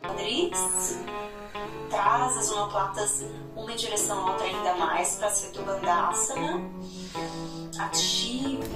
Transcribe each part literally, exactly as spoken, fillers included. Quadris, traz as omoplatas uma em direção à outra ainda mais para Setu Bandhasana. Ativa.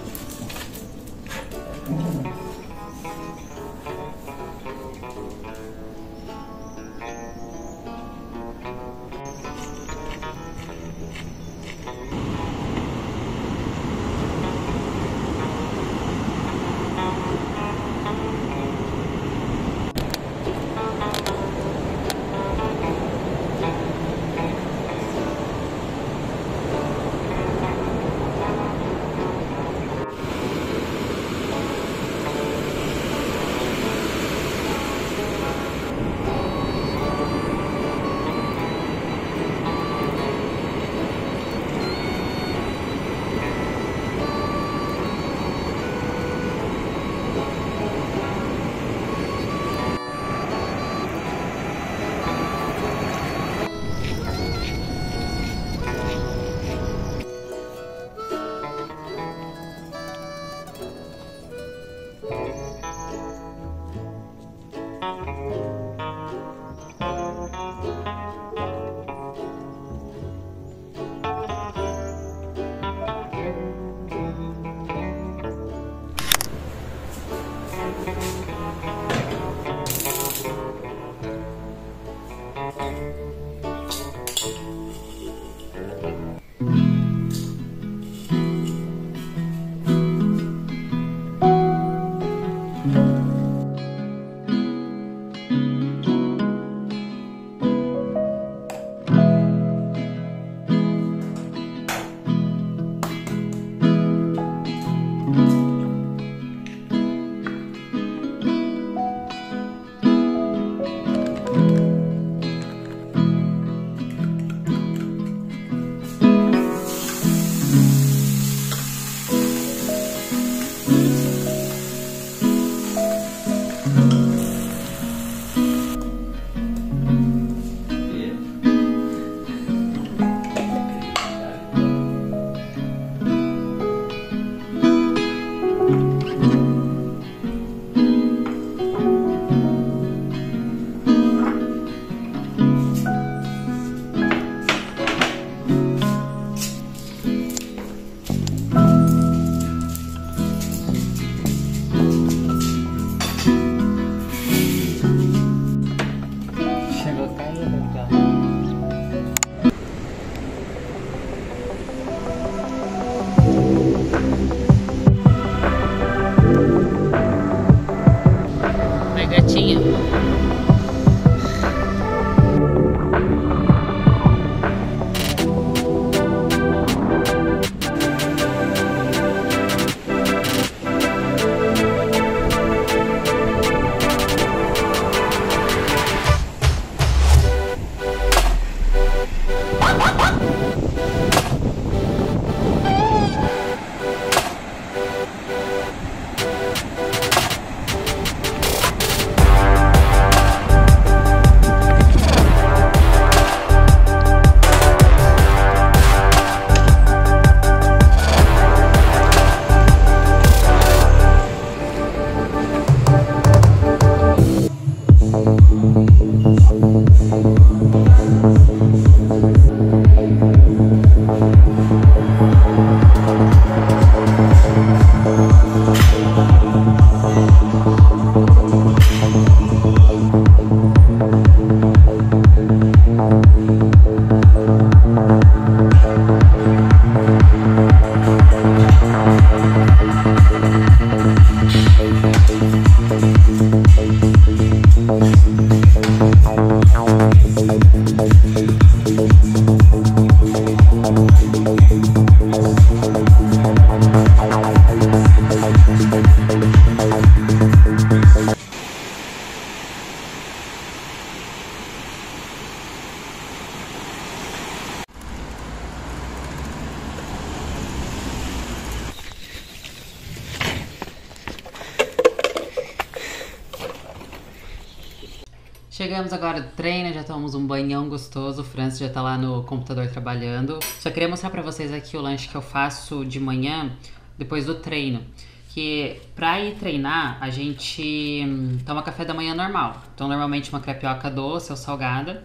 Chegamos agora do treino, já tomamos um banhão gostoso, o Francis já tá lá no computador trabalhando. Só queria mostrar pra vocês aqui o lanche que eu faço de manhã, depois do treino. Que pra ir treinar, a gente toma café da manhã normal. Então normalmente uma crepioca doce ou salgada.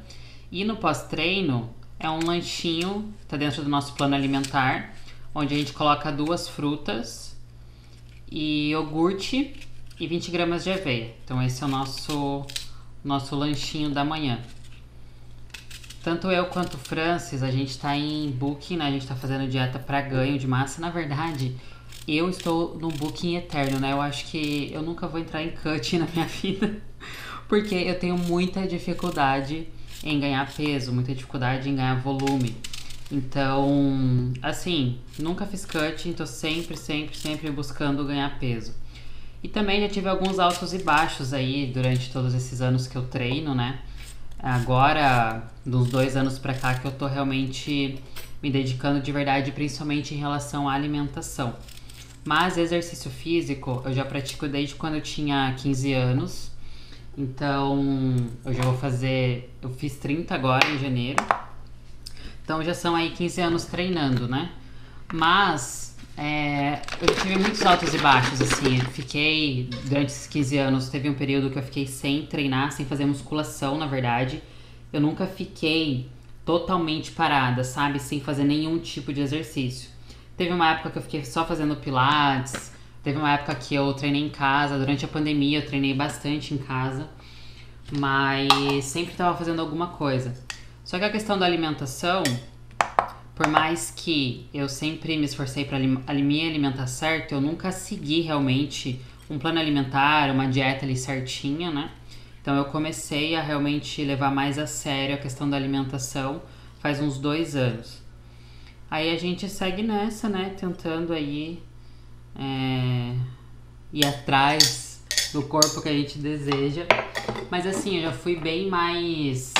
E no pós-treino é um lanchinho, tá dentro do nosso plano alimentar, onde a gente coloca duas frutas e iogurte e vinte gramas de aveia. Então esse é o nosso... nosso lanchinho da manhã. Tanto eu quanto o Francis, a gente tá em booking, né? A gente tá fazendo dieta para ganho de massa. Na verdade, eu estou num booking eterno, né? Eu acho que eu nunca vou entrar em cutting na minha vida, porque eu tenho muita dificuldade em ganhar peso, muita dificuldade em ganhar volume. Então, assim, nunca fiz cutting, tô sempre, sempre, sempre buscando ganhar peso. E também já tive alguns altos e baixos aí durante todos esses anos que eu treino, né? Agora, dos dois anos pra cá, que eu tô realmente me dedicando de verdade, principalmente em relação à alimentação. Mas exercício físico eu já pratico desde quando eu tinha quinze anos. Então, eu já vou fazer... eu fiz trinta agora, em janeiro. Então, já são aí quinze anos treinando, né? Mas... É, eu tive muitos altos e baixos, assim, fiquei, durante esses quinze anos, teve um período que eu fiquei sem treinar, sem fazer musculação, na verdade. Eu nunca fiquei totalmente parada, sabe, sem fazer nenhum tipo de exercício. Teve uma época que eu fiquei só fazendo pilates, teve uma época que eu treinei em casa, durante a pandemia eu treinei bastante em casa, mas sempre tava fazendo alguma coisa. Só que a questão da alimentação... Por mais que eu sempre me esforcei para me alimentar certo, eu nunca segui realmente um plano alimentar, uma dieta ali certinha, né? Então eu comecei a realmente levar mais a sério a questão da alimentação faz uns dois anos. Aí a gente segue nessa, né? Tentando aí é, ir atrás do corpo que a gente deseja. Mas assim, eu já fui bem mais...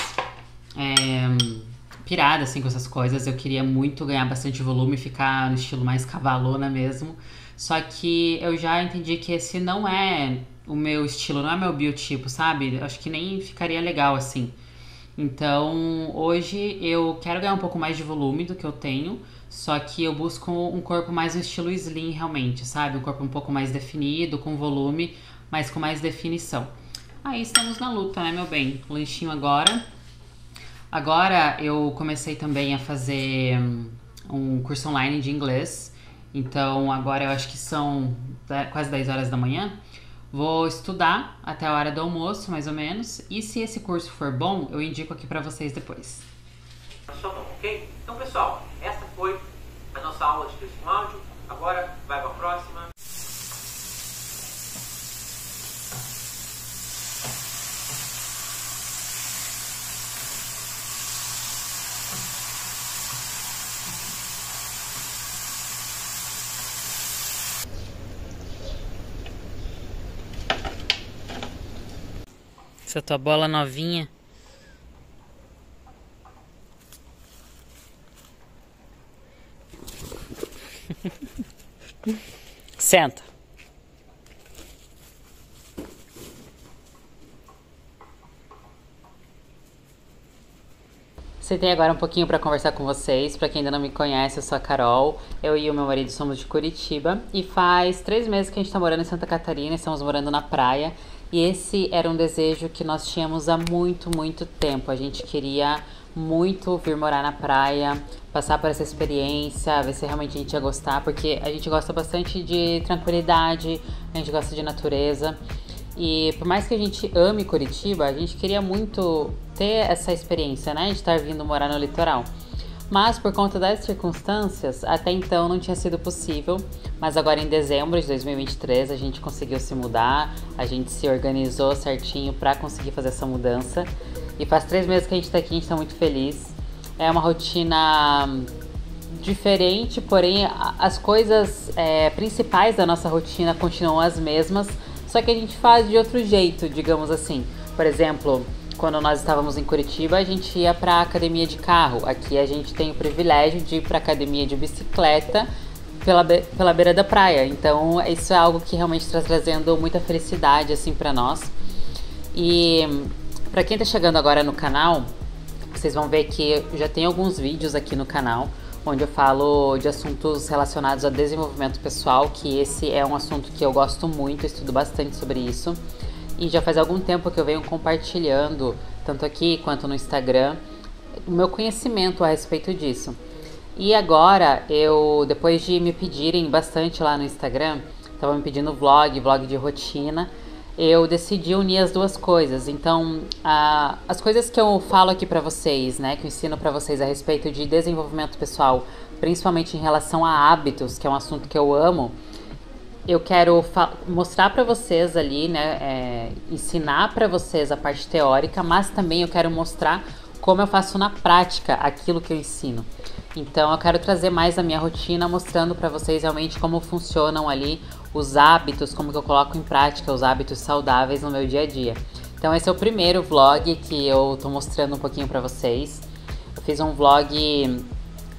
É, pirada, assim, com essas coisas. Eu queria muito ganhar bastante volume, ficar no estilo mais cavalona mesmo. Só que eu já entendi que esse não é o meu estilo, não é meu biotipo, sabe? Acho que nem ficaria legal, assim. Então, hoje eu quero ganhar um pouco mais de volume do que eu tenho, só que eu busco um corpo mais no estilo slim, realmente, sabe? Um corpo um pouco mais definido, com volume, mas com mais definição. Aí estamos na luta, né, meu bem? Lanchinho agora. Agora eu comecei também a fazer um curso online de inglês, então agora eu acho que são quase dez horas da manhã. Vou estudar até a hora do almoço, mais ou menos, e se esse curso for bom, eu indico aqui pra vocês depois. Ok? Então pessoal, essa foi a nossa aula de texto com áudio, agora vai pra próxima. Essa tua bola novinha. Senta. Sentei agora um pouquinho para conversar com vocês. Para quem ainda não me conhece, eu sou a Carol. Eu e o meu marido somos de Curitiba. E faz três meses que a gente tá morando em Santa Catarina. Estamos morando na praia. E esse era um desejo que nós tínhamos há muito, muito tempo. A gente queria muito vir morar na praia, passar por essa experiência, ver se realmente a gente ia gostar. Porque a gente gosta bastante de tranquilidade, a gente gosta de natureza. E por mais que a gente ame Curitiba, a gente queria muito ter essa experiência, né, de estar vindo morar no litoral. Mas por conta das circunstâncias, até então não tinha sido possível. Mas agora em dezembro de dois mil e vinte e três a gente conseguiu se mudar, a gente se organizou certinho para conseguir fazer essa mudança. E faz três meses que a gente tá aqui, a gente tá muito feliz. É uma rotina diferente, porém as coisas é, principais da nossa rotina continuam as mesmas. Só que a gente faz de outro jeito, digamos assim. Por exemplo, quando nós estávamos em Curitiba, a gente ia para academia de carro. Aqui a gente tem o privilégio de ir para academia de bicicleta pela, be pela beira da praia. Então, isso é algo que realmente está trazendo muita felicidade, assim, para nós. E Para quem tá chegando agora no canal, vocês vão ver que já tem alguns vídeos aqui no canal onde eu falo de assuntos relacionados a desenvolvimento pessoal, que esse é um assunto que eu gosto muito, estudo bastante sobre isso. E já faz algum tempo que eu venho compartilhando, tanto aqui quanto no Instagram, o meu conhecimento a respeito disso. E agora, eu, depois de me pedirem bastante lá no Instagram, estavam me pedindo vlog, vlog de rotina, eu decidi unir as duas coisas. Então, a, as coisas que eu falo aqui pra vocês, né, que eu ensino pra vocês a respeito de desenvolvimento pessoal, principalmente em relação a hábitos, que é um assunto que eu amo, eu quero mostrar pra vocês ali, né, é, ensinar pra vocês a parte teórica, mas também eu quero mostrar como eu faço na prática aquilo que eu ensino. Então eu quero trazer mais a minha rotina, mostrando pra vocês realmente como funcionam ali os hábitos, como que eu coloco em prática os hábitos saudáveis no meu dia a dia. Então esse é o primeiro vlog que eu tô mostrando um pouquinho pra vocês. Eu fiz um vlog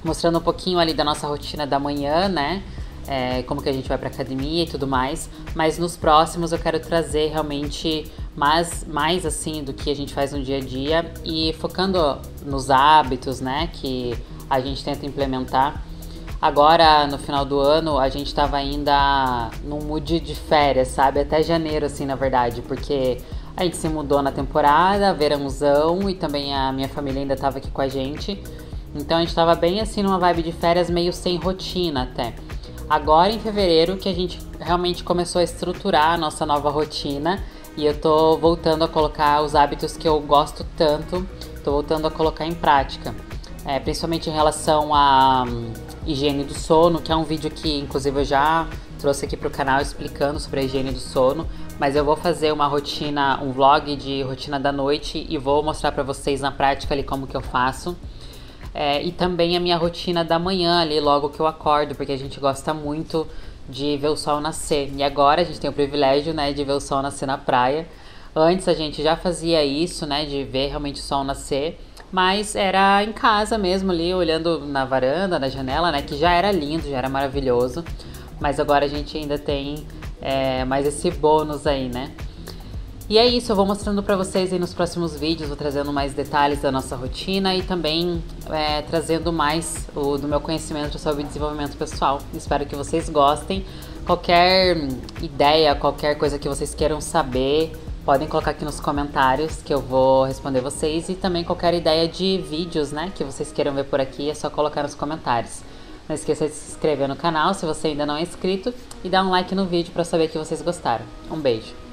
mostrando um pouquinho ali da nossa rotina da manhã, né? É, como que a gente vai pra academia e tudo mais, mas nos próximos eu quero trazer realmente mais, mais assim do que a gente faz no dia a dia e focando nos hábitos, né, que a gente tenta implementar. Agora, no final do ano, a gente tava ainda num mood de férias, sabe, até janeiro, assim, na verdade, porque a gente se mudou na temporada, verãozão, e também a minha família ainda tava aqui com a gente, então a gente tava bem assim numa vibe de férias meio sem rotina até. Agora em fevereiro que a gente realmente começou a estruturar a nossa nova rotina e eu tô voltando a colocar os hábitos que eu gosto tanto, tô voltando a colocar em prática, é, principalmente em relação à hum, higiene do sono, que é um vídeo que inclusive eu já trouxe aqui pro canal explicando sobre a higiene do sono, mas eu vou fazer uma rotina, um vlog de rotina da noite e vou mostrar pra vocês na prática ali como que eu faço. É, e também a minha rotina da manhã ali, logo que eu acordo, porque a gente gosta muito de ver o sol nascer. E agora a gente tem o privilégio, né, de ver o sol nascer na praia. Antes a gente já fazia isso, né, de ver realmente o sol nascer, mas era em casa mesmo ali, olhando na varanda, na janela, né, que já era lindo, já era maravilhoso. Mas agora a gente ainda tem é, mais esse bônus aí, né. E é isso, eu vou mostrando pra vocês aí nos próximos vídeos, vou trazendo mais detalhes da nossa rotina e também é, trazendo mais o, do meu conhecimento sobre desenvolvimento pessoal. Espero que vocês gostem. Qualquer ideia, qualquer coisa que vocês queiram saber, podem colocar aqui nos comentários que eu vou responder vocês. E também qualquer ideia de vídeos, né, que vocês queiram ver por aqui, é só colocar nos comentários. Não esqueça de se inscrever no canal se você ainda não é inscrito e dar um like no vídeo pra saber que vocês gostaram. Um beijo!